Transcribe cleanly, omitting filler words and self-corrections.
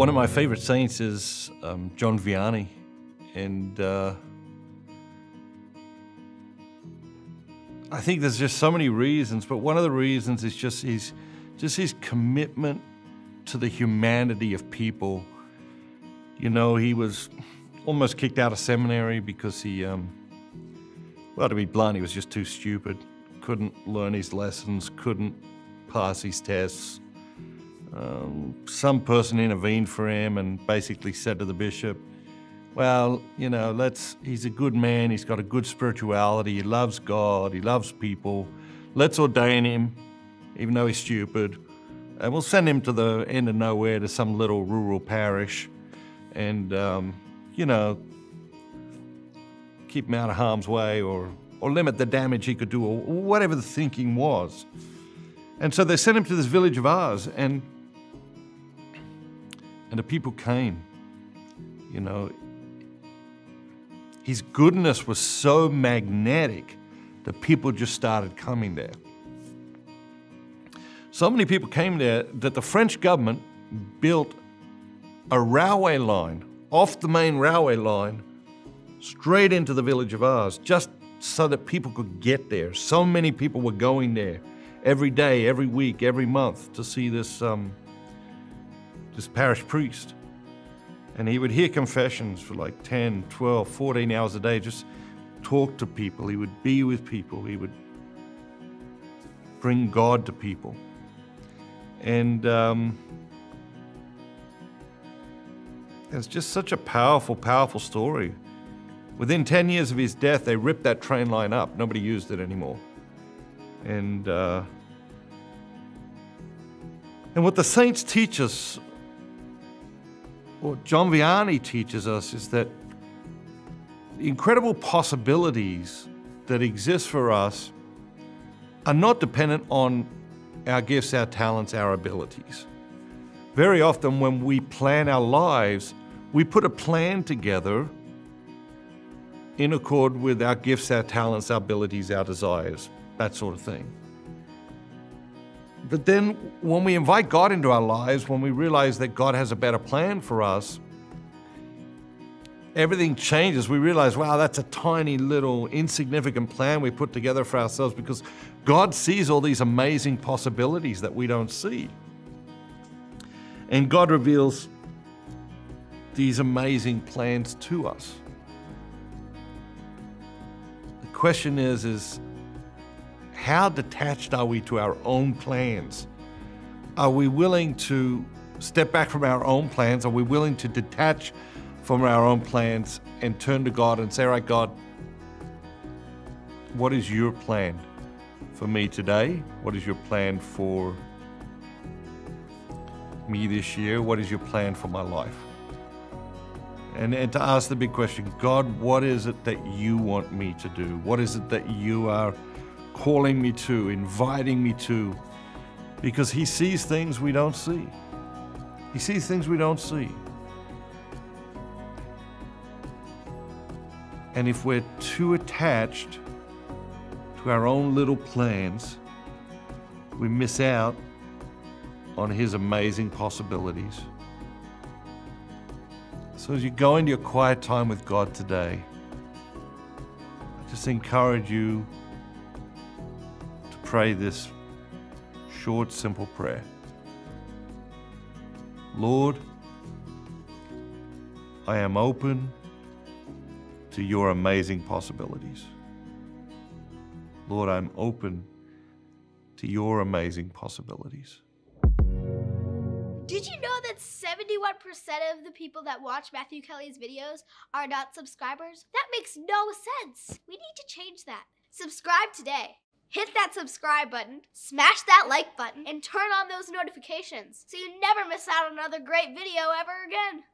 One of my favorite saints is John Vianney, and I think there's just so many reasons, but one of the reasons is just his commitment to the humanity of people. You know, he was almost kicked out of seminary because he, well, to be blunt, he was just too stupid. Couldn't learn his lessons, couldn't pass his tests. Some person intervened for him and basically said to the bishop, well, you know, he's a good man, he's got a good spirituality, he loves God, he loves people. Let's ordain him, even though he's stupid, and we'll send him to the end of nowhere to some little rural parish and, you know, keep him out of harm's way or limit the damage he could do or whatever the thinking was. And so they sent him to this village of Ars, and the people came. You know, his goodness was so magnetic that people just started coming there. So many people came there that the French government built a railway line off the main railway line straight into the village of Ars, just so that people could get there. So many people were going there every day, every week, every month to see this parish priest. And he would hear confessions for like 10, 12, 14 hours a day, just talk to people. He would be with people. He would bring God to people. And it's just such a powerful, powerful story. Within 10 years of his death, they ripped that train line up. Nobody used it anymore. And what the saints teach us, what John Vianney teaches us, is that the incredible possibilities that exist for us are not dependent on our gifts, our talents, our abilities. Very often when we plan our lives, we put a plan together in accord with our gifts, our talents, our abilities, our desires, that sort of thing. But then when we invite God into our lives, when we realize that God has a better plan for us, everything changes. We realize, wow, that's a tiny little insignificant plan we put together for ourselves, because God sees all these amazing possibilities that we don't see. And God reveals these amazing plans to us. The question is how detached are we to our own plans? Are we willing to step back from our own plans? Are we willing to detach from our own plans and turn to God and say, all right, God, what is your plan for me today? What is your plan for me this year? What is your plan for my life? And to ask the big question, God, what is it that you want me to do? What is it that you are calling me to, inviting me to, because he sees things we don't see. He sees things we don't see. And if we're too attached to our own little plans, we miss out on his amazing possibilities. So as you go into your quiet time with God today, I just encourage you pray this short, simple prayer. Lord, I am open to your amazing possibilities. Lord, I'm open to your amazing possibilities. Did you know that 71% of the people that watch Matthew Kelly's videos are not subscribers? That makes no sense. We need to change that. Subscribe today. Hit that subscribe button, smash that like button, and turn on those notifications so you never miss out on another great video ever again.